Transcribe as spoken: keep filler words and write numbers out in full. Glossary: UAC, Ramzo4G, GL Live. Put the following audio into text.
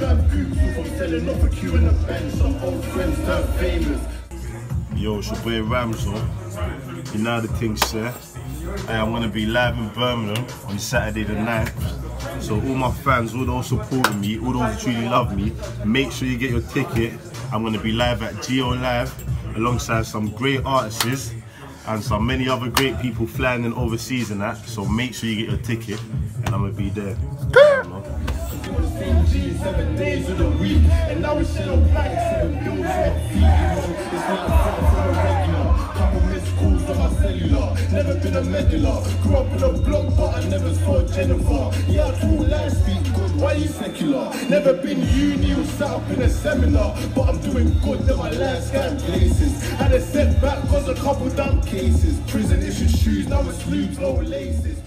Yo, it's your boy Ramzo. You know the thing, sir. Hey, I'm gonna be live in Birmingham on Saturday the ninth. So all my fans, all those supporting me, all those who truly love me, make sure you get your ticket. I'm gonna be live at G L Live alongside some great artists and some many other great people flying in overseas and that. So make sure you get your ticket, and I'm gonna be there. Seven days of the week, and now we sit on black to the build your feet. It's not a sound for a regular. Couple missed calls on my cellular. Never been a meddler. Grew up in a block, but I never saw Jennifer. Yeah, I told lies speak good. Why you secular? Never been uni or sat up in a seminar. But I'm doing good, then my life's got places. Had a setback, cause a couple dumb cases. Prison issued shoes, now it's loops, no laces.